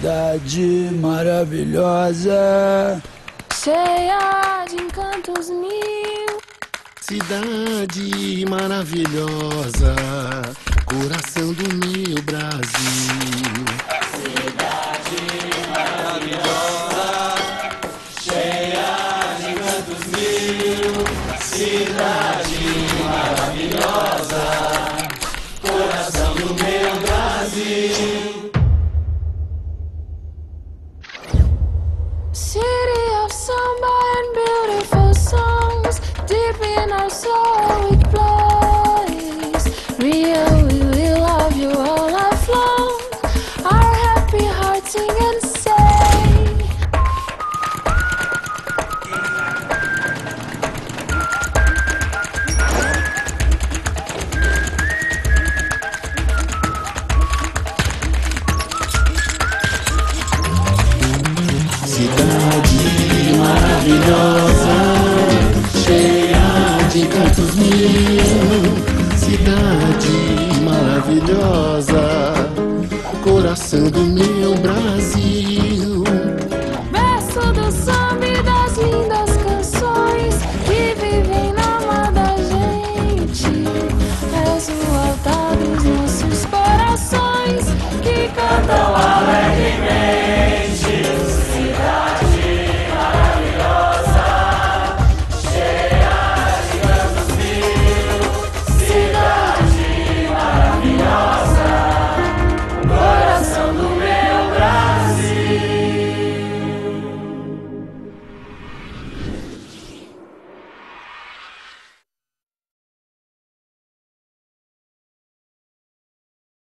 Cidade maravilhosa, cheia de encantos mil. Cidade maravilhosa, coração do meu Brasil. Cidade maravilhosa, cheia de encantos mil. Cidade maravilhosa, coração do meu Brasil. City of samba and beautiful songs, deep in our soul it plays. Rio, we will love you all life long. Our happy hearts sing and say. Cidade maravilhosa.